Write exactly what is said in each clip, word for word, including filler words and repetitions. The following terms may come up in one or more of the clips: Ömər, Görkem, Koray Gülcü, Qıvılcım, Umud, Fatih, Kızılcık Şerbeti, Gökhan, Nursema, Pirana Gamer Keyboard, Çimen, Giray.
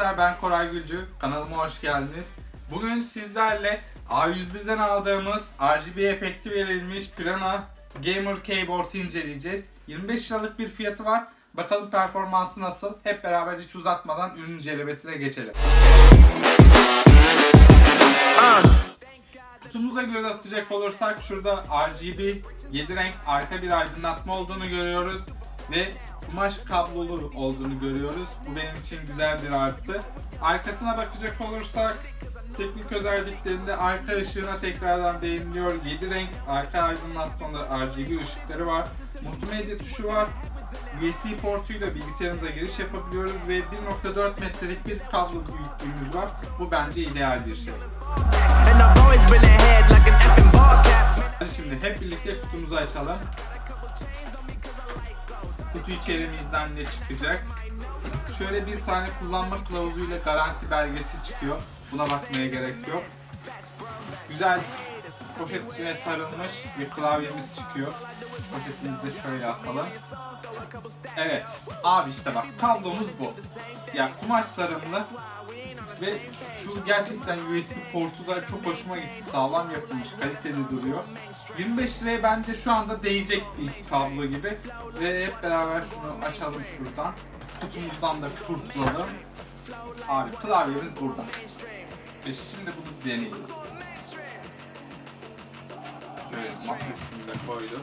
Arkadaşlar ben Koray Gülcü, kanalıma hoş geldiniz. Bugün sizlerle A yüz bir'den aldığımız R G B efekti verilmiş Pirana Gamer Keyboard'u inceleyeceğiz. yirmi beş liralık bir fiyatı var. Bakalım performansı nasıl? Hep beraber hiç uzatmadan ürün incelemesine geçelim. Kutumuza göz atacak olursak şurada R G B yedi renk arka bir aydınlatma olduğunu görüyoruz. Ve kumaş kablolu olduğunu görüyoruz. Bu benim için güzel bir artı. Arkasına bakacak olursak teknik özelliklerinde arka ışığına tekrardan değiniliyor. yedi renk arka aydınlatmalı R G B ışıkları var. Multimedya tuşu var. U S B portuyla bilgisayarımıza giriş yapabiliyoruz ve bir nokta dört metrelik bir kablo büyüklüğümüz var. Bu bence ideal bir şey. Şimdi hep birlikte kutumuzu açalım. Kutu içerimizden ne çıkacak? Şöyle bir tane kullanma kılavuzuyla garanti belgesi çıkıyor. Buna bakmaya gerek yok. Güzel poşet içine sarılmış bir klavyemiz çıkıyor. Poşetimizi de şöyle atalım. Evet. Abi işte bak, kablomuz bu. Ya kumaş sarımlı ve şu gerçekten U S B portular çok hoşuma gitti. Sağlam yapılmış, kaliteli duruyor. yirmi beş liraya bence şu anda değecek bir kablo gibi. Ve hep beraber şunu açalım şuradan. Kutumuzdan da kurtulalım. Abi klavyemiz burada. Ve şimdi bunu deneyelim. Şöyle masa üstünde koydum.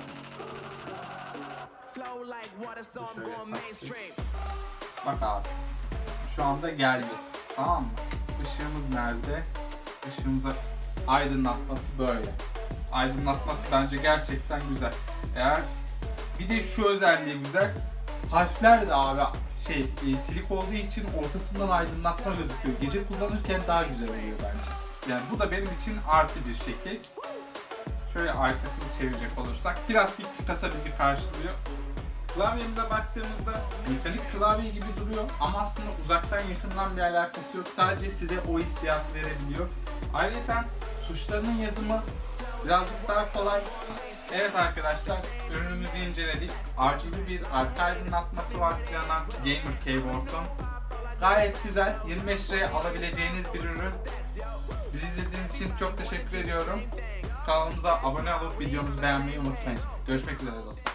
Şöyle, bak abi. Şu anda geldi. Tamam mı? Işığımız nerede? Işığımıza aydınlatması böyle. Aydınlatması bence gerçekten güzel. Eğer bir de şu özelliği güzel. Harfler de abi şey e, silik olduğu için ortasından aydınlatma gözüküyor. Gece kullanırken daha güzel oluyor bence. Yani bu da benim için artı bir şekil. Şöyle arkasını çevirecek olursak plastik bir kasa bizi karşılıyor. Klavyemize baktığımızda metalik klavye gibi duruyor ama aslında uzaktan yakından bir alakası yok. Sadece size o hissiyatı verebiliyor. Ayrıca tuşlarının yazımı birazcık daha kolay. Evet arkadaşlar, ürünümüzü inceledik. R G B bir arka aydınlatması var Pirana Gamer Keyboard'un. Gayet güzel, yirmi beş liraya alabileceğiniz bir ürün. Bizi izlediğiniz için çok teşekkür ediyorum. Kanalımıza abone olup videomuzu beğenmeyi unutmayın. Görüşmek üzere dostlar.